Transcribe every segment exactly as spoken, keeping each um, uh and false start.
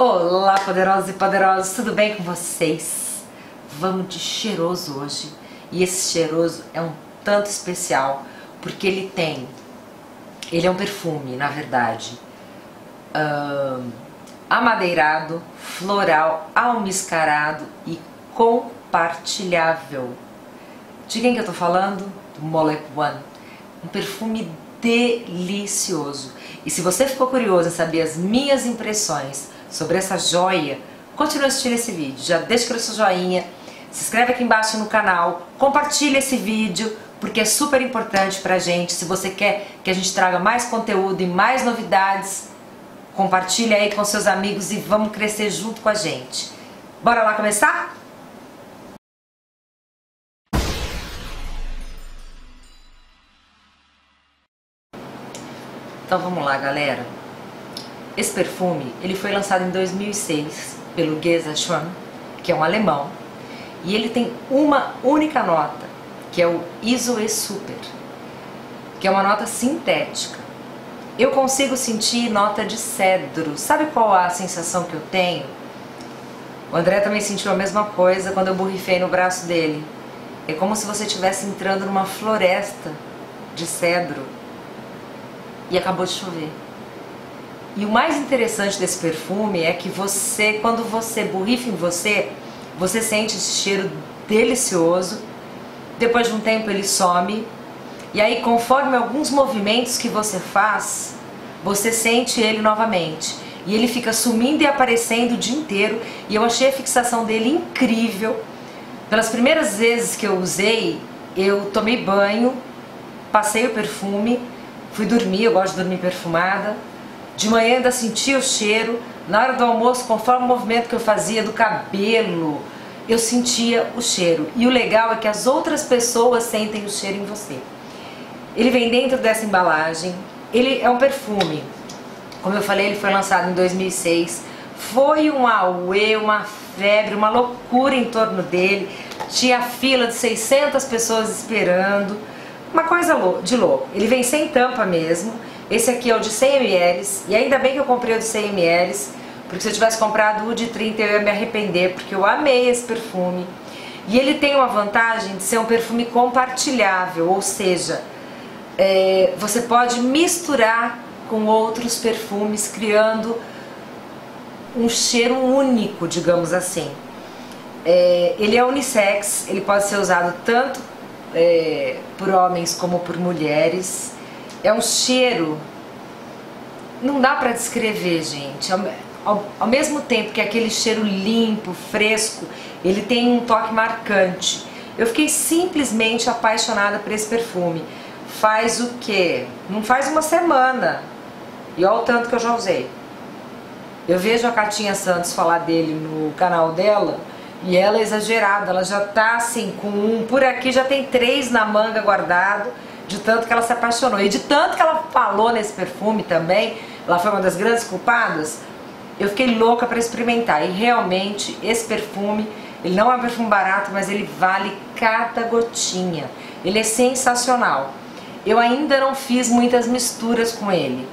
Olá, poderosos e poderosas, tudo bem com vocês? Vamos de cheiroso hoje. E esse cheiroso é um tanto especial, porque ele tem... Ele é um perfume, na verdade, um, amadeirado, floral, almiscarado e compartilhável. De quem que eu tô falando? Do Molecule um. Um perfume delicioso. E se você ficou curioso em saber as minhas impressões sobre essa joia, continue assistindo esse vídeo. Já deixa aquele seu joinha, se inscreve aqui embaixo no canal, compartilha esse vídeo, porque é super importante pra gente. Se você quer que a gente traga mais conteúdo e mais novidades, compartilha aí com seus amigos e vamos crescer junto com a gente. Bora lá começar? Então vamos lá, galera. Esse perfume, ele foi lançado em dois mil e seis pelo Geza Schwann, que é um alemão, e ele tem uma única nota, que é o Iso-E Super, que é uma nota sintética. Eu consigo sentir nota de cedro. Sabe qual a sensação que eu tenho? O André também sentiu a mesma coisa quando eu borrifei no braço dele. É como se você estivesse entrando numa floresta de cedro e acabou de chover. E o mais interessante desse perfume é que você, quando você borrifa em você, você sente esse cheiro delicioso. Depois de um tempo ele some, e aí conforme alguns movimentos que você faz, você sente ele novamente. E ele fica sumindo e aparecendo o dia inteiro, e eu achei a fixação dele incrível. Pelas primeiras vezes que eu usei, eu tomei banho, passei o perfume, fui dormir, eu gosto de dormir perfumada. De manhã ainda senti o cheiro, na hora do almoço, conforme o movimento que eu fazia do cabelo, eu sentia o cheiro. E o legal é que as outras pessoas sentem o cheiro em você. Ele vem dentro dessa embalagem, ele é um perfume. Como eu falei, ele foi lançado em dois mil e seis, foi um auê, uma febre, uma loucura em torno dele. Tinha fila de seiscentas pessoas esperando, uma coisa de louco. Ele vem sem tampa mesmo, esse aqui é o de cem mililitros, e ainda bem que eu comprei o de cem mililitros, porque se eu tivesse comprado o de trinta eu ia me arrepender, porque eu amei esse perfume. E ele tem uma vantagem de ser um perfume compartilhável, ou seja, é, você pode misturar com outros perfumes, criando um cheiro único, digamos assim. É, ele é unissex, ele pode ser usado tanto é, por homens como por mulheres. É um cheiro... Não dá pra descrever, gente. Ao, ao, ao mesmo tempo que aquele cheiro limpo, fresco, ele tem um toque marcante. Eu fiquei simplesmente apaixonada por esse perfume. Faz o quê? Não faz uma semana. E olha o tanto que eu já usei. Eu vejo a Katinha Santos falar dele no canal dela, e ela é exagerada. Ela já tá assim, com um por aqui, já tem três na manga guardado, de tanto que ela se apaixonou. E de tanto que ela falou nesse perfume também, ela foi uma das grandes culpadas, eu fiquei louca para experimentar. E realmente, esse perfume, ele não é um perfume barato, mas ele vale cada gotinha. Ele é sensacional. Eu ainda não fiz muitas misturas com ele,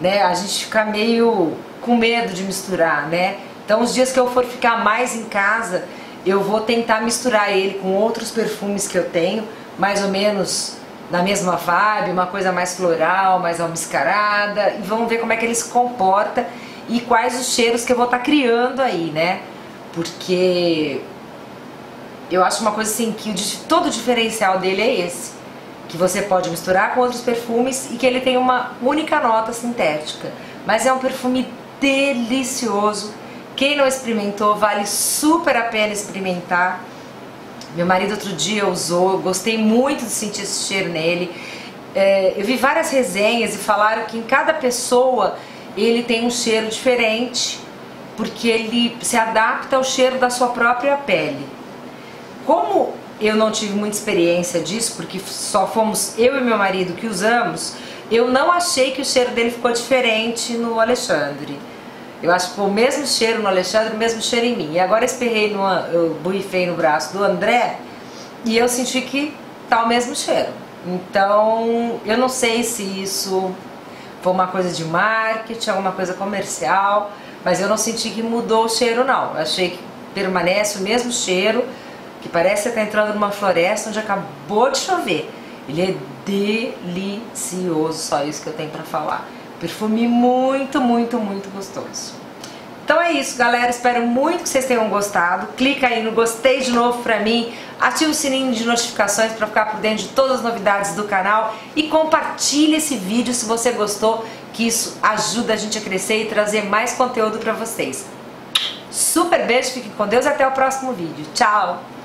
né? A gente fica meio com medo de misturar, né? Então, os dias que eu for ficar mais em casa, eu vou tentar misturar ele com outros perfumes que eu tenho, mais ou menos... na mesma vibe, uma coisa mais floral, mais almiscarada, e vamos ver como é que ele se comporta e quais os cheiros que eu vou estar criando aí, né? Porque eu acho uma coisa assim, que todo o diferencial dele é esse, que você pode misturar com outros perfumes e que ele tem uma única nota sintética. Mas é um perfume delicioso, quem não experimentou, vale super a pena experimentar. Meu marido outro dia usou, gostei muito de sentir esse cheiro nele. É, eu vi várias resenhas e falaram que em cada pessoa ele tem um cheiro diferente, porque ele se adapta ao cheiro da sua própria pele. Como eu não tive muita experiência disso, porque só fomos eu e meu marido que usamos, eu não achei que o cheiro dele ficou diferente no Alexandre. Eu acho que foi o mesmo cheiro no Alexandre, o mesmo cheiro em mim. E agora esperrei, no, eu borrifei no braço do André e eu senti que tá o mesmo cheiro. Então, eu não sei se isso Foi uma coisa de marketing, alguma coisa comercial, mas eu não senti que mudou o cheiro, não. Eu achei que permanece o mesmo cheiro, que parece que você tá entrando numa floresta onde acabou de chover. Ele é delicioso, só isso que eu tenho pra falar. Perfume muito, muito, muito gostoso. Então é isso, galera. Espero muito que vocês tenham gostado. Clica aí no gostei de novo pra mim. Ativa o sininho de notificações pra ficar por dentro de todas as novidades do canal. E compartilha esse vídeo se você gostou, que isso ajuda a gente a crescer e trazer mais conteúdo pra vocês. Super beijo, fiquem com Deus e até o próximo vídeo. Tchau!